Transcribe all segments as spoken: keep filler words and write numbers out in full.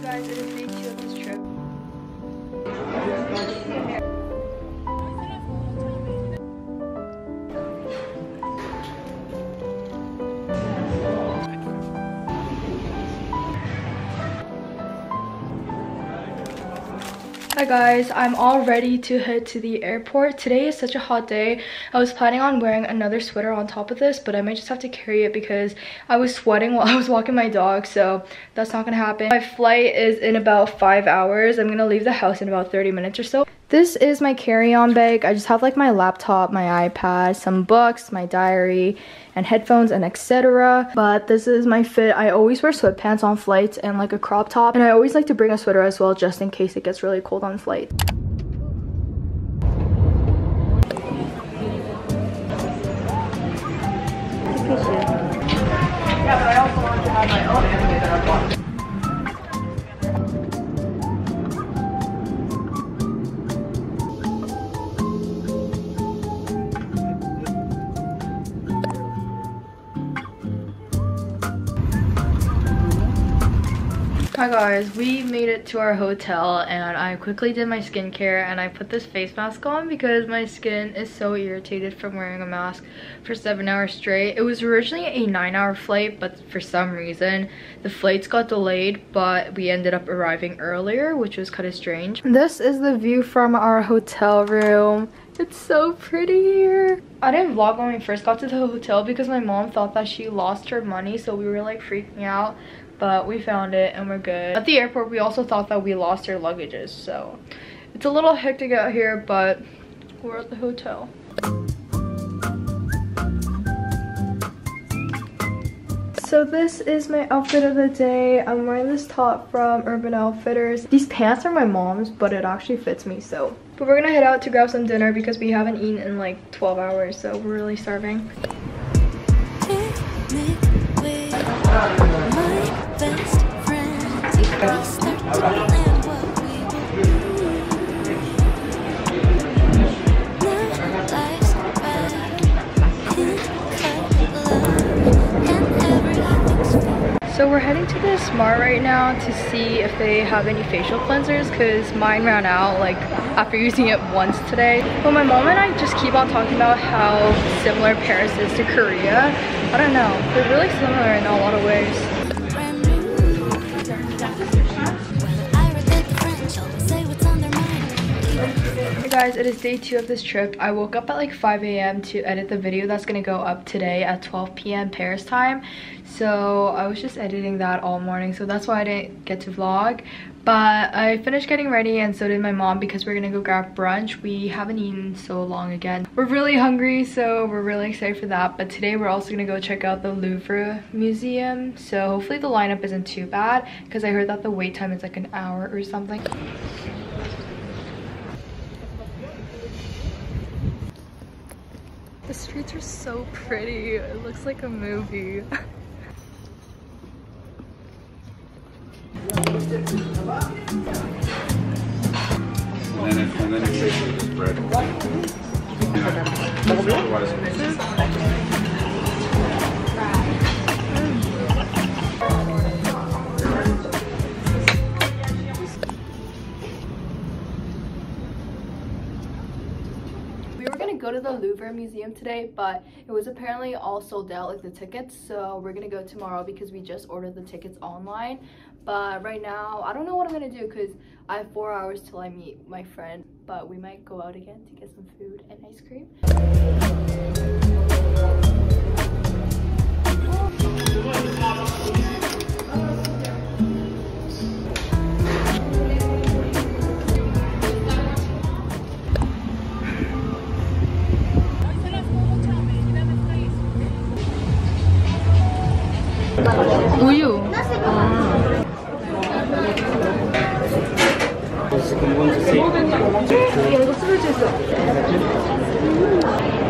you guys are the main two of this trip. Hi guys, I'm all ready to head to the airport. Today is such a hot day. I was planning on wearing another sweater on top of this, but I might just have to carry it because I was sweating while I was walking my dog, so that's not gonna happen. My flight is in about five hours. I'm gonna leave the house in about thirty minutes or so. This is my carry-on bag. I just have like my laptop, my iPad, some books, my diary, and headphones, and et cetera. But this is my fit. I always wear sweatpants on flights and like a crop top. And I always like to bring a sweater as well just in case it gets really cold on flight. Yeah, but I also want to have my own anime that I watch. Hi guys, we made it to our hotel and I quickly did my skincare and I put this face mask on because my skin is so irritated from wearing a mask for seven hours straight. It was originally a nine hour flight, but for some reason the flights got delayed, but we ended up arriving earlier, which was kind of strange. This is the view from our hotel room. It's so pretty here. I didn't vlog when we first got to the hotel because my mom thought that she lost her money, so we were like freaking out. But we found it and we're good. At the airport, we also thought that we lost our luggages, so it's a little hectic out here, but we're at the hotel. So this is my outfit of the day. I'm wearing this top from Urban Outfitters. These pants are my mom's, but it actually fits me, so. But we're gonna head out to grab some dinner because we haven't eaten in like twelve hours, so we're really starving. So we're heading to the Smart right now to see if they have any facial cleansers because mine ran out like after using it once today. But my mom and I just keep on talking about how similar Paris is to Korea. I don't know, they're really similar in a lot of ways. Guys, it is day two of this trip. I woke up at like five A M to edit the video that's gonna go up today at twelve P M Paris time, so I was just editing that all morning, so that's why I didn't get to vlog. But I finished getting ready and so did my mom because we're gonna go grab brunch. We haven't eaten so long again. We're really hungry, so we're really excited for that. But today we're also gonna go check out the Louvre Museum, so hopefully the lineup isn't too bad because I heard that the wait time is like an hour or something. The streets are so pretty. It looks like a movie. Go to the Louvre Museum today, but it was apparently all sold out, like the tickets, so we're gonna go tomorrow because we just ordered the tickets online. But right now I don't know what I'm gonna do because I have four hours till I meet my friend, but we might go out again to get some food and ice cream. Uyu.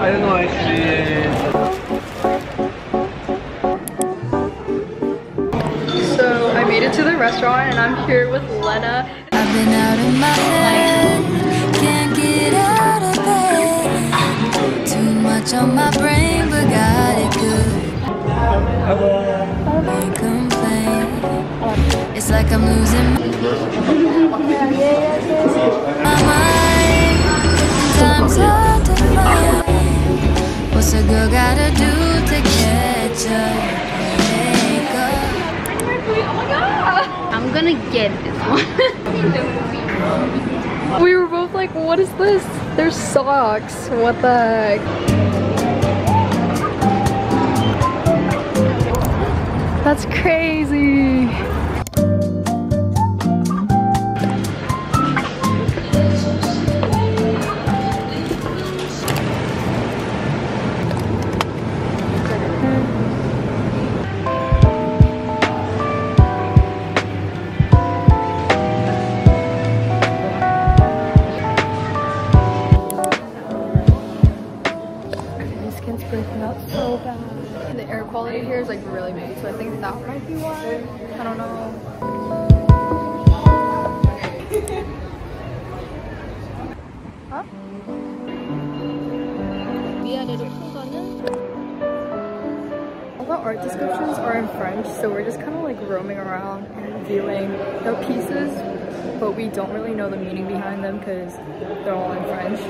I don't know, actually. So I made it to the restaurant and I'm here with Lena. I've been out of my head, can't get out of bed. Too much on my brain, but got it good. Can't complain. It's It's like I'm losing my mind. Time's hard to find. What's a girl gotta do to catch up? Oh my god! I'm gonna get this one. We were both like, what is this? They're socks. What the heck? That's crazy. Quality here is like really big, so I think that might be why. I don't know. Huh? All the art descriptions are in French, so we're just kind of like roaming around and viewing their pieces, but we don't really know the meaning behind them because they're all in French.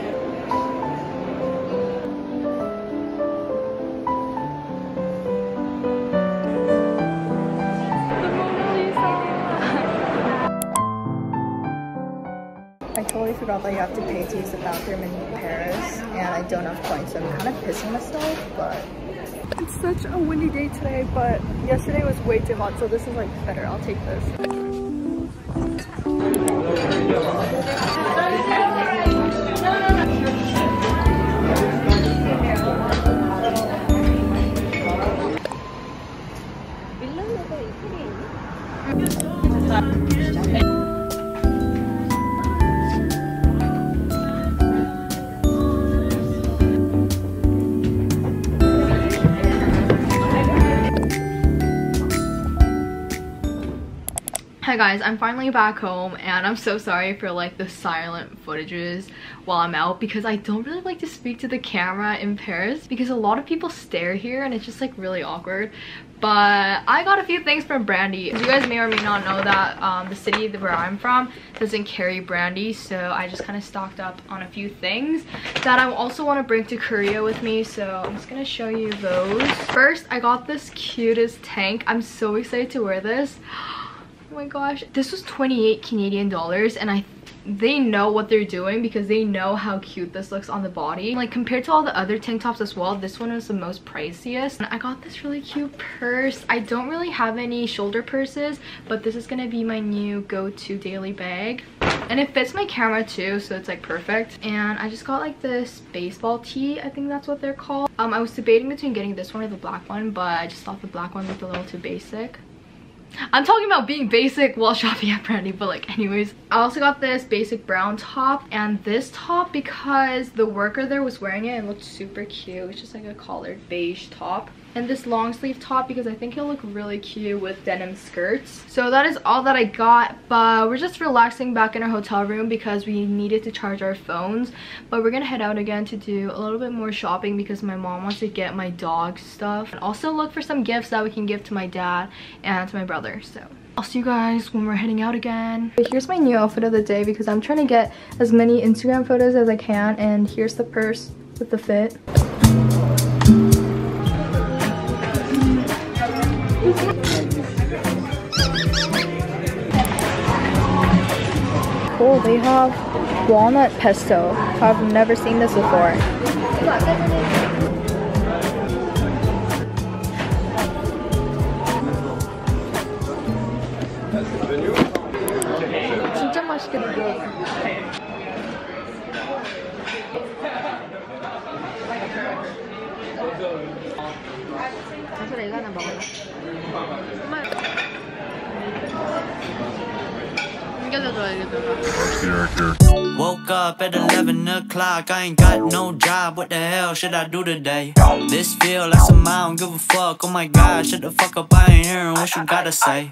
I totally forgot that you have to pay to use the bathroom in Paris, and I don't have points, so I'm kind of pissing myself, but... It's such a windy day today, but yesterday was way too hot, so this is like better. I'll take this. Hi guys, I'm finally back home, and I'm so sorry for like the silent footages while I'm out, because I don't really like to speak to the camera in Paris because a lot of people stare here and it's just like really awkward. But I got a few things from Brandy. You guys may or may not know that um, the city where I'm from doesn't carry Brandy, so I just kind of stocked up on a few things that I also want to bring to Korea with me, so I'm just going to show you those. First, I got this cutest tank. I'm so excited to wear this. Oh my gosh, this was twenty-eight Canadian dollars, and I they know what they're doing because they know how cute this looks on the body. Like compared to all the other tank tops as well, this one was the most priciest. And I got this really cute purse. I don't really have any shoulder purses, but this is gonna be my new go-to daily bag. And it fits my camera too, so it's like perfect. And I just got like this baseball tee, I think that's what they're called. Um, I was debating between getting this one or the black one, but I just thought the black one looked a little too basic. I'm talking about being basic while shopping at Brandy, but like anyways. I also got this basic brown top, and this top, because the worker there was wearing it, it looked super cute. It's just like a collared beige top. And this long sleeve top, because I think it'll look really cute with denim skirts. So that is all that I got, but we're just relaxing back in our hotel room because we needed to charge our phones. But we're gonna head out again to do a little bit more shopping because my mom wants to get my dog stuff, and also look for some gifts that we can give to my dad and to my brother. So I'll see you guys when we're heading out again. Here's my new outfit of the day because I'm trying to get as many Instagram photos as I can, and here's the purse with the fit. Cool, they have walnut pesto. I've never seen this before. Woke up at eleven o'clock, I ain't got no job, what the hell should I do today? This feel like some I don't give a fuck, oh my god, shut the fuck up, I ain't hearing what you gotta say.